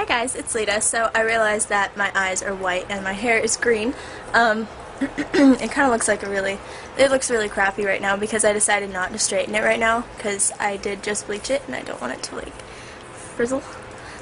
Hi guys, it's Lita. So I realized that my eyes are white and my hair is green. It kind of looks like it looks really crappy right now because I decided not to straighten it right now because I did just bleach it and I don't want it to like frizzle.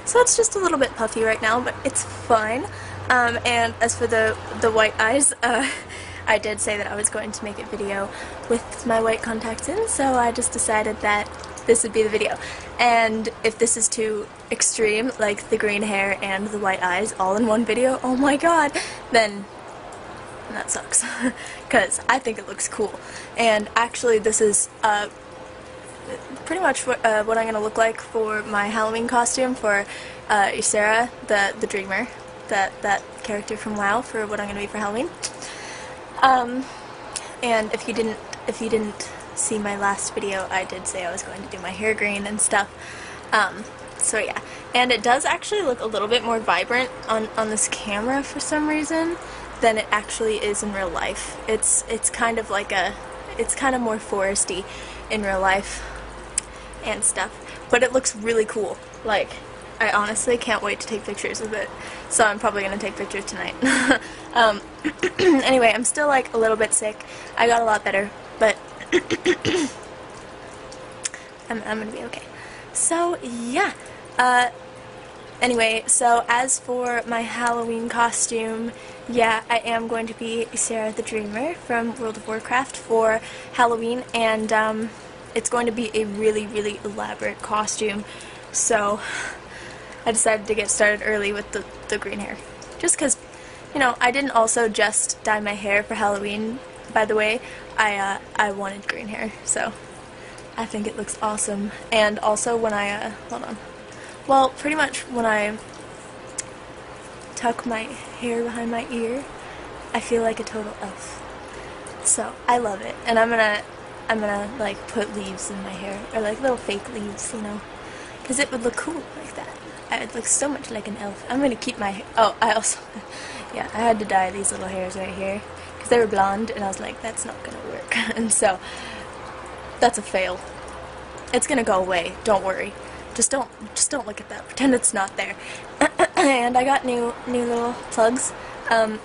So it's just a little bit puffy right now, but it's fine. And as for the white eyes, I did say that I was going to make a video with my white contacts in, so I just decided that this would be the video. And if this is too extreme, like the green hair and the white eyes all in one video, oh my god, then that sucks. Because I think it looks cool. And actually this is pretty much what I'm going to look like for my Halloween costume for Ysera, the Dreamer, that character from WoW, for what I'm going to be for Halloween. And if you didn't see my last video, I did say I was going to do my hair green and stuff, so yeah. And it does actually look a little bit more vibrant on this camera for some reason than it actually is in real life. It's kind of like it's kind of more foresty in real life and stuff, but it looks really cool. Like, I honestly can't wait to take pictures of it, so I'm probably going to take pictures tonight. Anyway, I'm still like a little bit sick. I got a lot better, but I'm gonna be okay. So yeah, anyway, so as for my Halloween costume, yeah, I am going to be Ysera the Dreamer from World of Warcraft for Halloween, and it's going to be a really, really elaborate costume, so I decided to get started early with the green hair, just because, you know, I didn't also just dye my hair for Halloween. By the way, I wanted green hair, so I think it looks awesome. And also when I, hold on, well, pretty much when I tuck my hair behind my ear, I feel like a total elf. So I love it, and I'm gonna like put leaves in my hair, or like little fake leaves, you know, because it would look cool like that. I would look so much like an elf. I'm gonna keep my, oh, I also, yeah, I had to dye these little hairs right here. They were blonde, and I was like, that's not gonna work. And so that's a fail. It's gonna go away, don't worry, just don't look at that, pretend it's not there. And I got new little plugs.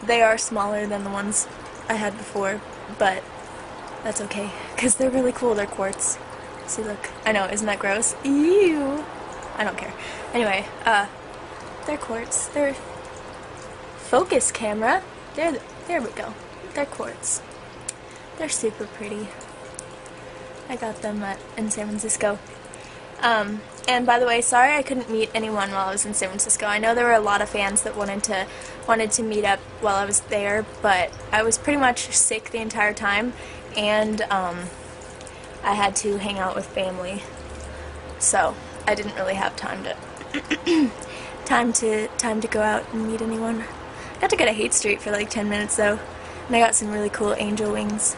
They are smaller than the ones I had before, but that's okay because they're really cool. They're quartz. See, look, I know, isn't that gross? Ew, I don't care. Anyway, they're quartz. They're focus camera. There we go. They're quartz. They're super pretty. I got them in San Francisco. And by the way, sorry I couldn't meet anyone while I was in San Francisco. I know there were a lot of fans that wanted to meet up while I was there, but I was pretty much sick the entire time, and I had to hang out with family, so I didn't really have time to time to go out and meet anyone. I got to go to Haight Street for like 10 minutes though. And I got some really cool angel wings.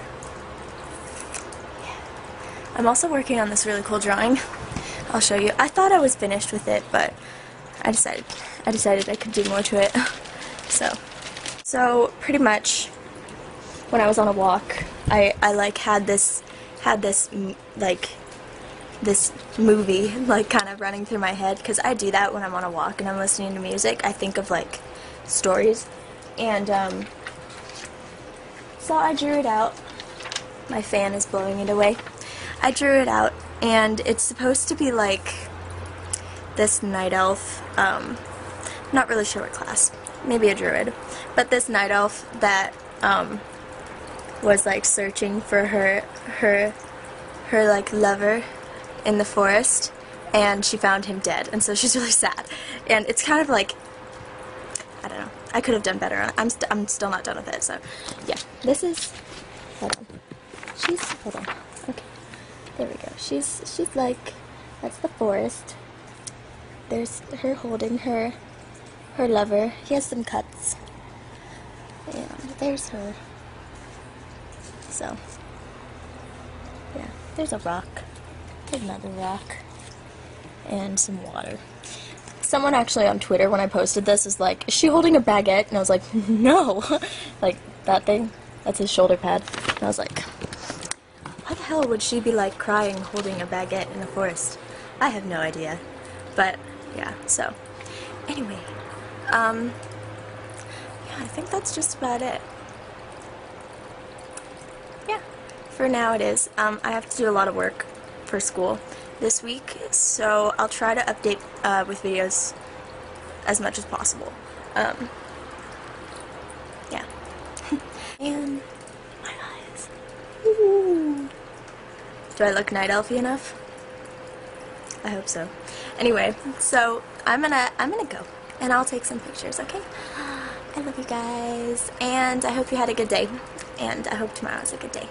Yeah. I'm also working on this really cool drawing. I'll show you. I thought I was finished with it, but I decided I could do more to it. So pretty much when I was on a walk, I like had this movie like kind of running through my head, because I do that when I'm on a walk and I'm listening to music. I think of like stories, and so I drew it out. My fan is blowing it away. I drew it out, and it's supposed to be like this night elf, not really sure what class, maybe a druid, but this night elf that was like searching for her like lover in the forest, and she found him dead, and so she's really sad, and it's kind of like, I don't know. I could have done better on it. I'm still not done with it, so yeah. This is, hold on. Hold on. Okay. There we go. She's like, that's the forest. There's her holding her lover. He has some cuts. And there's her. So yeah. There's a rock. There's another rock. And some water. Someone actually on Twitter, when I posted this, is like, is she holding a baguette? And I was like, no. Like, that thing? That's his shoulder pad. And I was like, why the hell would she be, like, crying holding a baguette in the forest? I have no idea. But, yeah, so. Anyway, yeah, I think that's just about it. Yeah, for now it is. I have to do a lot of work for school this week, so I'll try to update with videos as much as possible. Yeah. And my eyes. Ooh. Do I look night elfy enough? I hope so. Anyway, so I'm gonna go, and I'll take some pictures, okay? I love you guys, and I hope you had a good day, and I hope tomorrow's a good day.